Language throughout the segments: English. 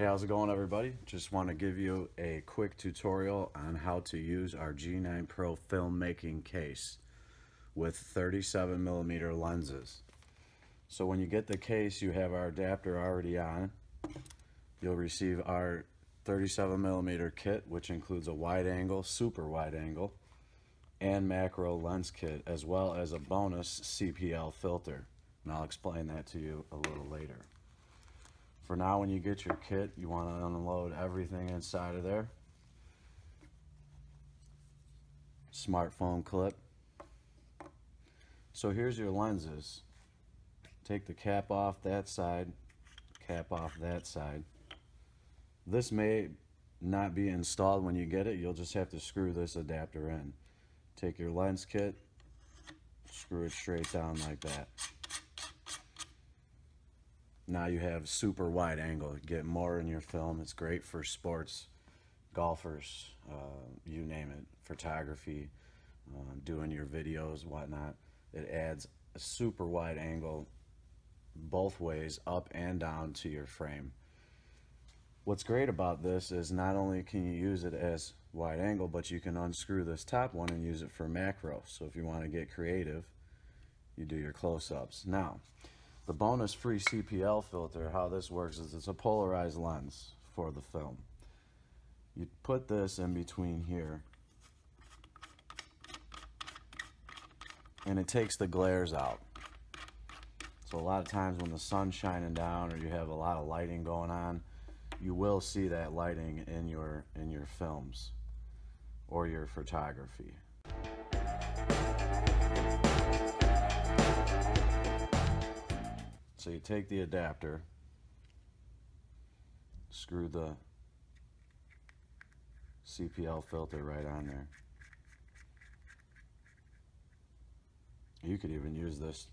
Hey, how's it going, everybody? Just want to give you a quick tutorial on how to use our G9 Pro filmmaking case with 37mm lenses. So when you get the case, you have our adapter already on. You'll receive our 37mm kit, which includes a wide angle, super wide angle, and macro lens kit, as well as a bonus CPL filter. And I'll explain that to you a little later. For now, when you get your kit, you want to unload everything inside of there. Smartphone clip. So here's your lenses. Take the cap off that side, cap off that side. This may not be installed when you get it. You'll just have to screw this adapter in. Take your lens kit, screw it straight down like that. Now you have super wide angle. Get more in your film. It's great for sports, golfers, you name it, photography, doing your videos, whatnot. It adds a super wide angle both ways, up and down, to your frame. What's great about this is not only can you use it as wide angle, but you can unscrew this top one and use it for macro. So if you want to get creative, you do your close-ups. Now, the bonus free CPL filter, how this works is it's a polarized lens for the film. You put this in between here, and it takes the glares out. So a lot of times when the sun's shining down or you have a lot of lighting going on, you will see that lighting in your films or your photography. So you take the adapter, screw the CPL filter right on there. You could even use this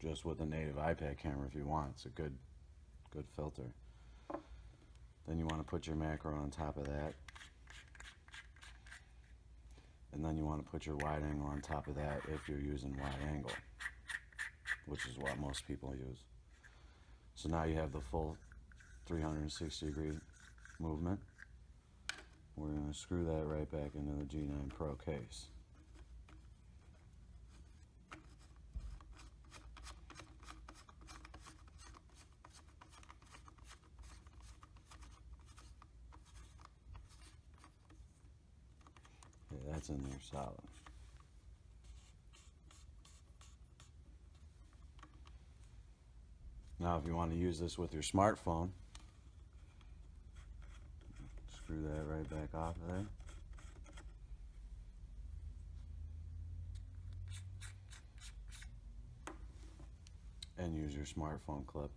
just with a native iPad camera if you want. It's a good filter. Then you want to put your macro on top of that. And then you want to put your wide angle on top of that if you're using wide angle, which is what most people use. So now you have the full 360-degree movement. We're going to screw that right back into the G9 Pro case. Okay, that's in there solid. Now, if you want to use this with your smartphone, screw that right back off of there. And use your smartphone clip.